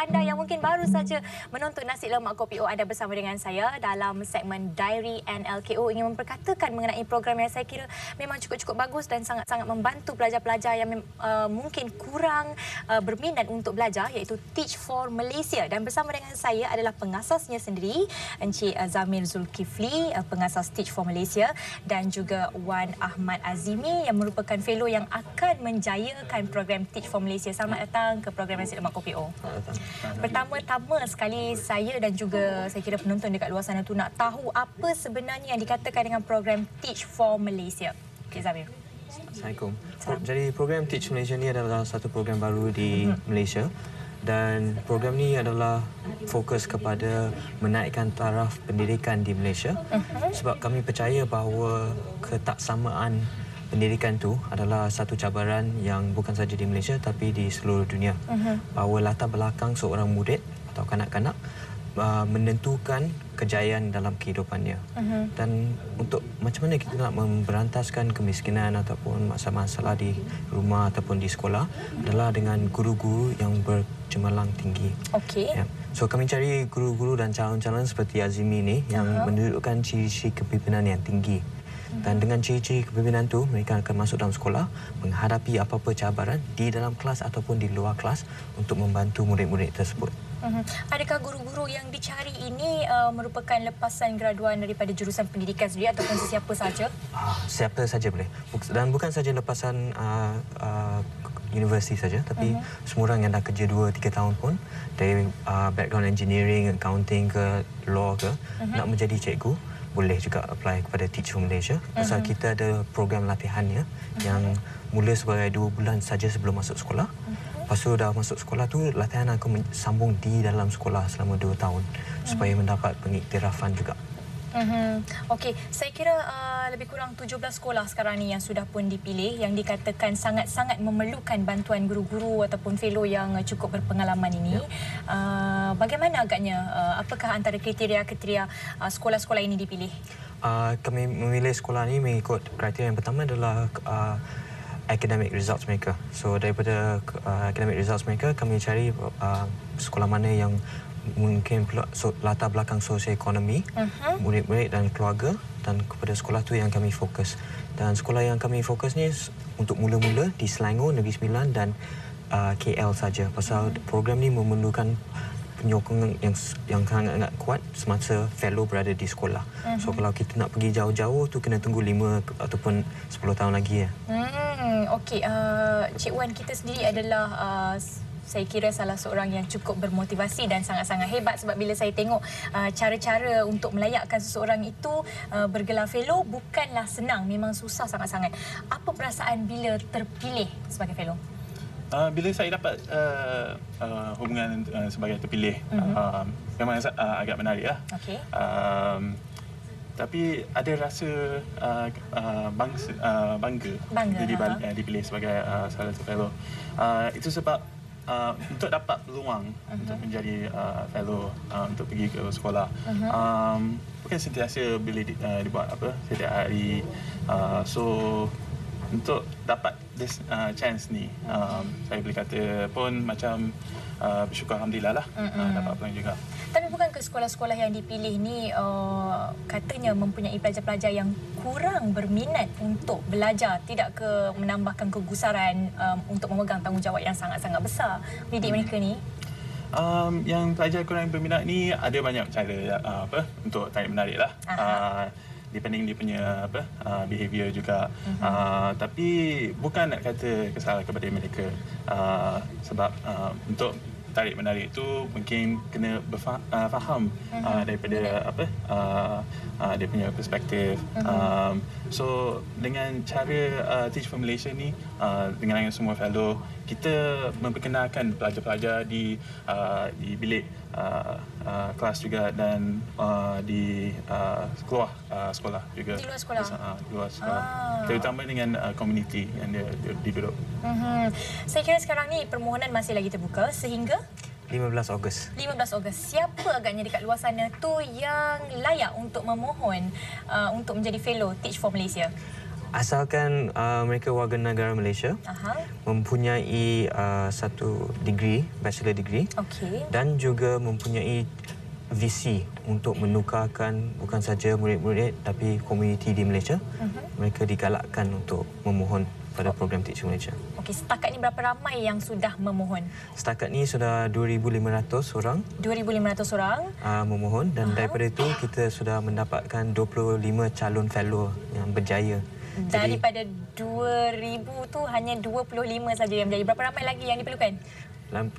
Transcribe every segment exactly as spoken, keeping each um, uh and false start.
anda yang mungkin baru saja menonton Nasi Lemak Kopi O, anda bersama dengan saya dalam segmen Diary N L K O ingin memperkatakan mengenai program yang saya kira memang cukup-cukup bagus dan sangat-sangat membantu pelajar-pelajar yang uh, mungkin kurang uh, berminat untuk belajar, iaitu Teach for Malaysia. Dan bersama dengan saya adalah pengasasnya sendiri, Encik Dzameer Dzulkifli, uh, pengasas Teach for Malaysia, dan juga Wan Ahmad Azimi yang merupakan fellow yang akan menjayakan program Teach for Malaysia. Selamat datang ke program Nasi Lemak Kopi O. Pertama-tama sekali, saya dan juga saya kira penonton dekat luar sana tu nak tahu apa sebenarnya yang dikatakan dengan program Teach for Malaysia. Encik Dzameer. Assalamualaikum. Assalamualaikum. Jadi program Teach Malaysia ni adalah satu program baru di hmm. Malaysia, dan program ni adalah fokus kepada menaikkan taraf pendidikan di Malaysia, uh-huh. sebab kami percaya bahawa ketaksamaan pendidikan tu adalah satu cabaran yang bukan saja di Malaysia tapi di seluruh dunia. Uh-huh. Bahawa latar belakang seorang murid atau kanak-kanak uh, menentukan kejayaan dalam kehidupannya. Uh-huh. Dan untuk macam mana kita nak memberantaskan kemiskinan ataupun masalah-masalah di rumah ataupun di sekolah adalah dengan guru-guru yang bercemerlang tinggi. Okey. Yeah. So kami cari guru-guru dan calon-calon seperti Azimi ni yang uh-huh. menunjukkan ciri-ciri kepimpinan yang tinggi. Dan dengan ciri-ciri kepimpinan tu, mereka akan masuk dalam sekolah, menghadapi apa-apa cabaran di dalam kelas ataupun di luar kelas untuk membantu murid-murid tersebut. Uh-huh. Adakah guru-guru yang dicari ini uh, merupakan lepasan graduan daripada jurusan pendidikan sendiri ataupun sesiapa sahaja? Uh, siapa sahaja boleh. Dan bukan sahaja lepasan uh, uh, universiti saja, tapi uh-huh. semua orang yang dah kerja dua tiga tahun pun, dari uh, background engineering, accounting ke law ke, uh-huh. nak menjadi cikgu, boleh juga apply kepada Teach for Malaysia. Pasal uh-huh. kita ada program latihannya uh-huh. yang mula sebagai dua bulan saja sebelum masuk sekolah. Uh-huh. Lepas tu dah masuk sekolah tu, latihan aku sambung di dalam sekolah selama dua tahun uh-huh. supaya mendapat pengiktirafan juga. Mm-hmm. Okey, saya kira uh, lebih kurang tujuh belas sekolah sekarang ni yang sudah pun dipilih, yang dikatakan sangat-sangat memerlukan bantuan guru-guru ataupun fellow yang cukup berpengalaman ini. Uh, bagaimana agaknya, uh, apakah antara kriteria-kriteria uh, sekolah-sekolah ini dipilih? Uh, kami memilih sekolah ini mengikut kriteria yang pertama adalah uh, academic results mereka. So daripada uh, academic results mereka, kami cari uh, sekolah mana yang mungkin latar belakang sosioekonomi, uh-huh. murid-murid dan keluarga, dan kepada sekolah tu yang kami fokus. Dan sekolah yang kami fokus ni untuk mula-mula di Selangor, Negeri Sembilan dan uh, K L saja. Pasal uh-huh. program ni memerlukan penyokongan yang yang sangat-sangat kuat semasa fellow berada di sekolah. Uh-huh. So kalau kita nak pergi jauh-jauh tu kena tunggu lima ataupun sepuluh tahun lagi ya. Hmm, okey, uh, Cik Wan, kita sendiri adalah uh, saya kira salah seorang yang cukup bermotivasi dan sangat-sangat hebat, sebab bila saya tengok uh, cara-cara untuk melayakkan seseorang itu uh, bergelar fellow bukanlah senang, memang susah sangat-sangat. Apa perasaan bila terpilih sebagai fellow? Uh, bila saya dapat uh, uh, hubungan uh, sebagai terpilih, mm-hmm. uh, memang uh, agak menarik lah. Okay. Uh, tapi ada rasa uh, uh, bangsa, uh, bangga, bangga jadi uh, dipilih sebagai uh, salah satu fellow. Uh, itu sebab Uh, untuk dapat peluang uh-huh. untuk menjadi uh, fellow uh, untuk pergi ke sekolah, uh-huh. um, bukan sentiasa boleh di, uh, dibuat apa setiap hari. Uh, so untuk dapat this uh, chance ni, um, saya boleh kata pun macam uh, bersyukur, alhamdulillah lah uh-huh. uh, dapat peluang juga. Tapi bukan ke sekolah-sekolah yang dipilih ni uh, katanya mempunyai pelajar-pelajar yang kurang berminat untuk belajar, tidak ke menambahkan kegusaran um, untuk memegang tanggungjawab yang sangat-sangat besar didik hmm. mereka ni? Um, yang pelajar kurang berminat ni ada banyak cara uh, apa untuk tarik menarik lah. Uh, depending dia punya apa uh, behavior juga. Uh-huh. uh, tapi bukan nak kata kesalahan kepada mereka, uh, sebab uh, untuk tarik menarik itu mungkin kena berfaham uh, uh-huh. uh, daripada uh-huh. apa uh, uh, dia punya perspektif. Uh-huh. um, so dengan cara uh, Teach for Malaysia ni, uh, dengan semua fellow kita memperkenalkan pelajar-pelajar di uh, di bilik Uh, uh, kelas juga, dan uh, di uh, keluar uh, sekolah juga. Di luar sekolah? Uh, di luar sekolah. Ah. Terutama dengan uh, community yang dia, dia, dia duduk. Mm-hmm. Saya kira sekarang ni permohonan masih lagi terbuka sehingga lima belas Ogos. lima belas Ogos. Siapa agaknya dekat luar sana tu yang layak untuk memohon uh, untuk menjadi fellow Teach for Malaysia? asalkan uh, mereka warga negara Malaysia, uh-huh. mempunyai uh, satu degree, bachelor degree, okay. dan juga mempunyai visi untuk menukarkan bukan saja murid-murid tapi komuniti di Malaysia. Uh-huh. Mereka digalakkan untuk memohon pada program Teach Malaysia. Okey, setakat ni berapa ramai yang sudah memohon? Setakat ni sudah dua ribu lima ratus orang. dua ribu lima ratus orang uh, memohon dan uh-huh. daripada itu kita sudah mendapatkan dua puluh lima calon fellow yang berjaya. Daripada jadi, dua ribu tu hanya dua puluh lima saja yang berjaya. Berapa ramai lagi yang diperlukan?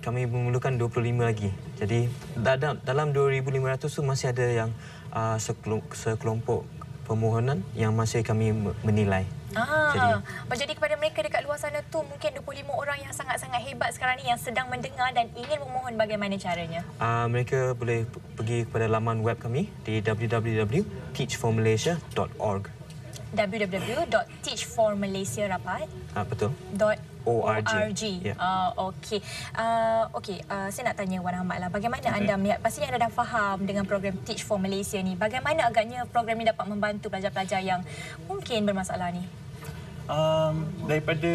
Kami memerlukan dua puluh lima lagi. Jadi dalam dalam dua ribu lima ratus tu masih ada yang uh, sekelompok permohonan yang masih kami menilai. Ah, jadi, jadi kepada mereka dekat luar sana tu mungkin dua puluh lima orang yang sangat-sangat hebat sekarang ni yang sedang mendengar dan ingin memohon, bagaimana caranya? Uh, mereka boleh pergi kepada laman web kami di w w w dot teach for malaysia dot org. w w w dot teach for malaysia rapat. Ah, betul. .org. Yeah. Uh, Okey. Uh, Okey, uh, saya nak tanya Wan Ahmad lah, bagaimana anda melihat, pastinya anda dah faham dengan program Teach for Malaysia ni. Bagaimana agaknya program ini dapat membantu pelajar-pelajar yang mungkin bermasalah ni? Um, daripada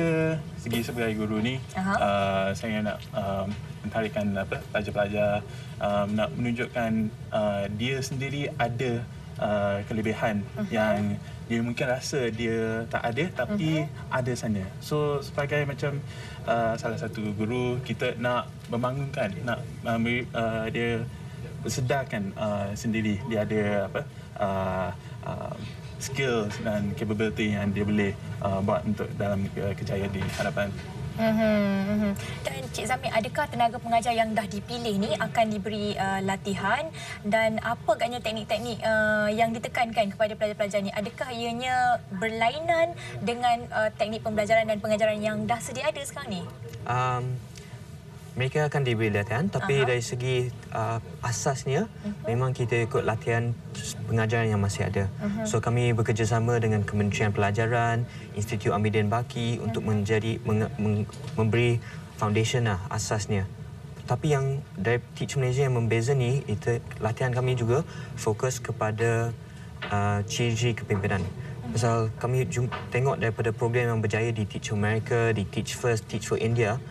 segi sebagai guru ni, uh-huh. uh, saya nak um, mentarikkan pelajar-pelajar um, nak menunjukkan uh, dia sendiri ada Uh, kelebihan uh-huh. yang dia mungkin rasa dia tak ada tapi uh-huh. ada sana. So sebagai macam uh, salah satu guru, kita nak membangunkan, nak uh, uh, dia sedarkan uh, sendiri dia ada apa uh, uh, skills dan capability yang dia boleh uh, buat untuk dalam uh, kejayaan di hadapan. Mm-hmm, mm-hmm. Dan Cik Dzameer, adakah tenaga pengajar yang dah dipilih ni akan diberi uh, latihan dan apa agaknya teknik-teknik uh, yang ditekankan kepada pelajar-pelajar ni? Adakah ianya berlainan dengan uh, teknik pembelajaran dan pengajaran yang dah sedia ada sekarang ni? Um, mereka akan diberi latihan tapi uh-huh. dari segi uh, asasnya uh-huh. memang kita ikut latihan pengajaran yang masih ada. Uh-huh. So kami bekerjasama dengan Kementerian Pelajaran, Institut Amidin Baki uh-huh. untuk menjadi menge, meng, memberi foundation lah, asasnya. Tapi yang dari Teach Malaysia yang membeza ni, itu latihan kami juga fokus kepada uh, ciri-ciri kepimpinan. Pasal uh-huh. kami tengok daripada program yang berjaya di Teach America, di Teach First, Teach for India,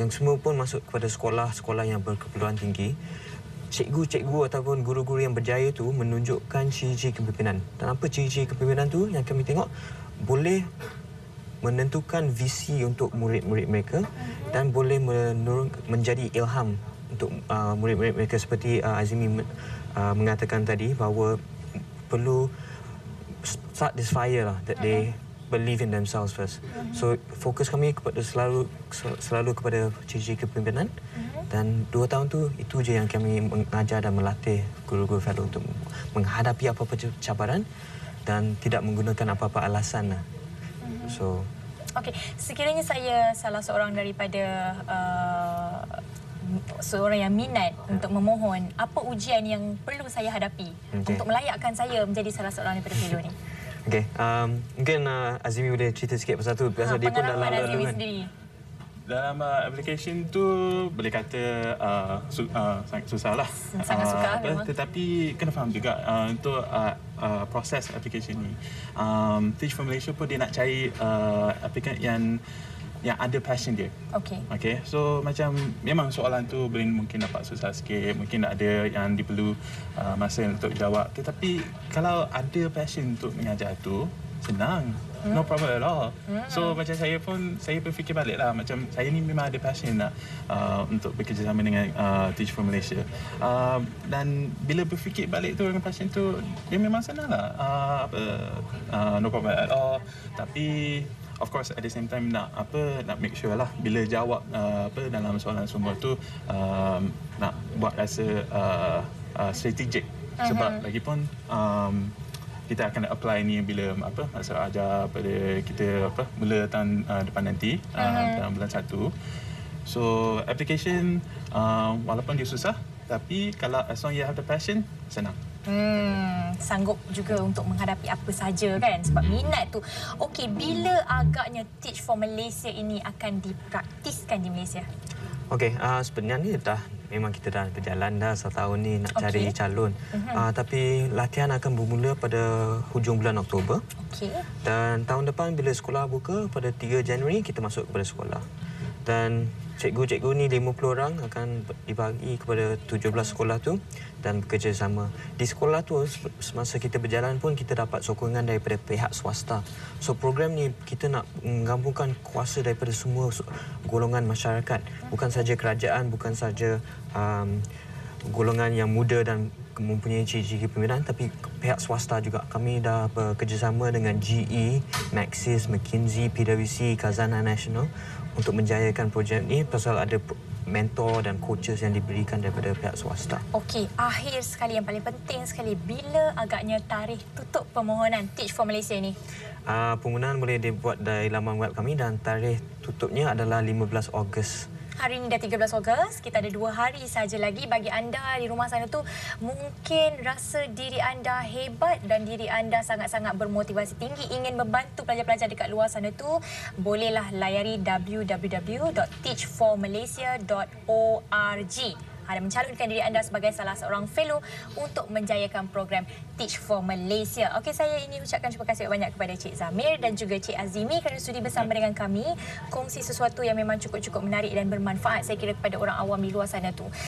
yang semua pun masuk kepada sekolah-sekolah yang berkeperluan tinggi. Cikgu-cikgu ataupun guru-guru yang berjaya tu menunjukkan ciri-ciri kepimpinan. Dan apa ciri-ciri kepimpinan tu yang kami tengok boleh menentukan visi untuk murid-murid mereka uh-huh. dan boleh menurun, menjadi ilham untuk uh, murid-murid mereka. Seperti uh, Azimi uh, mengatakan tadi bahawa perlu start this fire lah, that they believe in themselves first. Uh-huh. So fokus kami kepada selalu selalu kepada ciri-ciri kepimpinan. Uh-huh. Dan dua tahun tu, itu je yang kami mengajar dan melatih guru-guru fellow untuk menghadapi apa-apa cabaran dan tidak menggunakan apa-apa alasan. Mm-hmm. So, okey, sekiranya saya salah seorang daripada uh, seorang yang minat yeah. untuk memohon, apa ujian yang perlu saya hadapi okay. untuk melayakkan saya menjadi salah seorang daripada fellow ni? Okey, um, mungkin uh, Azimi boleh cerita sikit pasal tu. Biasa ha, dia pun dah lama. Dalam uh, application tu boleh kata uh, su uh, sangat susahlah. Sangat susah. Uh, tetapi kena faham juga uh, untuk uh, uh, proses application ni. Um, Teach for Malaysia pun dia nak cari uh, applicant yang yang ada passion dia. Okey. Okey. So macam memang soalan tu boleh mungkin dapat susah sikit, mungkin ada yang diperlu uh, masa untuk jawab. Tetapi kalau ada passion untuk mengajar tu, senang. No problem at all. Mm. So macam saya pun, saya berfikir baliklah macam saya ni memang ada passion nak uh, untuk bekerjasama dengan uh, Teach for Malaysia. Uh, dan bila berfikir balik tu dengan passion tu, dia memang senanglah. Uh, apa uh, no problem at all. Tapi of course at the same time nak apa nak make sure lah bila jawab uh, apa dalam soalan semua tu uh, nak buat rasa uh, uh, strategik sebab uh-huh. lagipun um, kita akan apply ni bila apa masa ajar pada kita apa mula tahun uh, depan nanti uh, bulan satu. So application uh, walaupun dia susah tapi kalau as long you have the passion, senang. Hmm, sanggup juga untuk menghadapi apa saja kan sebab minat tu. Okey, bila agaknya Teach for Malaysia ini akan dipraktiskan di Malaysia? Okey, uh, sebenarnya ni dah memang kita dah berjalan dah setahun ni nak okay. cari calon. Mm-hmm. uh, tapi latihan akan bermula pada hujung bulan Oktober. Okey. Dan tahun depan bila sekolah buka pada tiga Januari kita masuk kepada sekolah. Dan cikgu-cikgu ni lima puluh orang akan dibagi kepada tujuh belas sekolah tu dan bekerjasama. Di sekolah tu semasa kita berjalan pun kita dapat sokongan daripada pihak swasta. So program ni kita nak menggabungkan kuasa daripada semua golongan masyarakat, bukan saja kerajaan, bukan saja um, golongan yang muda dan mempunyai ciri-ciri kepemimpinan, tapi pihak swasta juga. Kami dah bekerjasama dengan G E, Maxis, McKinsey, P W C, Khazanah National untuk menjayakan projek ini pasal ada mentor dan coaches yang diberikan daripada pihak swasta. Okey, akhir sekali yang paling penting sekali, bila agaknya tarikh tutup permohonan Teach for Malaysia ini? Uh, permohonan boleh dibuat dari laman web kami dan tarikh tutupnya adalah lima belas Ogos. Hari ini dah tiga belas Ogos, kita ada dua hari saja lagi. Bagi anda di rumah sana tu, mungkin rasa diri anda hebat dan diri anda sangat-sangat bermotivasi tinggi ingin membantu pelajar-pelajar dekat luar sana tu, bolehlah layari w w w dot teach for malaysia dot org. Anda mencalonkan diri anda sebagai salah seorang fellow untuk menjayakan program Teach for Malaysia. Okey, saya ini ucapkan terima kasih banyak kepada Cik Dzameer dan juga Cik Azimi kerana sudi bersama dengan kami kongsi sesuatu yang memang cukup-cukup menarik dan bermanfaat saya kira kepada orang awam di luar sana tu.